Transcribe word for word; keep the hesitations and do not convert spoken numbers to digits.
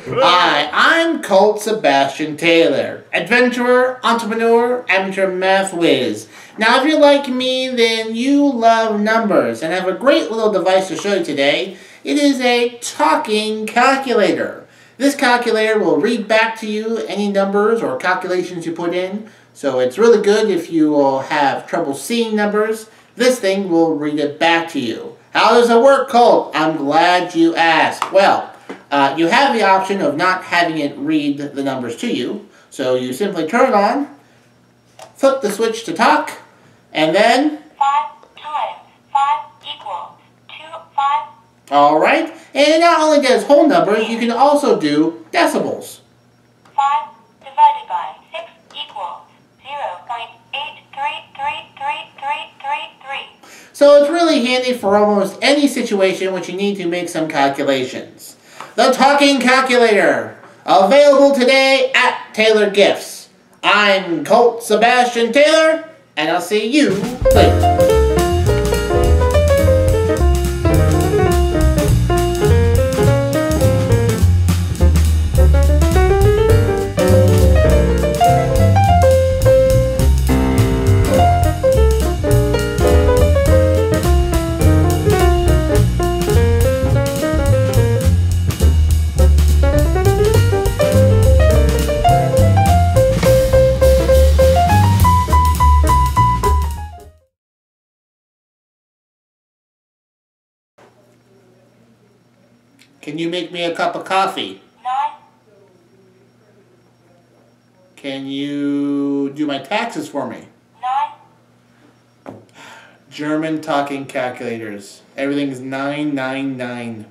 Hi, I'm Colt Sebastian Taylor, adventurer, entrepreneur, amateur math whiz. Now, if you're like me, then you love numbers, and I have a great little device to show you today. It is a talking calculator. This calculator will read back to you any numbers or calculations you put in, so it's really good if you have trouble seeing numbers. This thing will read it back to you. How does it work, Colt? I'm glad you asked. Well, uh, you have the option of not having it read the numbers to you. So you simply turn it on, flip the switch to talk, and then... Five times five equals two, five... All right. And it not only does whole numbers, you can also do decimals. Five divided by six equals zero point eight three three three three three three. So it's really handy for almost any situation which you need to make some calculations. The Talking Calculator, available today at Taylor Gifts. I'm Colt Sebastian Taylor, and I'll see you later. Can you make me a cup of coffee? Nine. Can you do my taxes for me? Nine. German talking calculators. Everything's nine nine nine.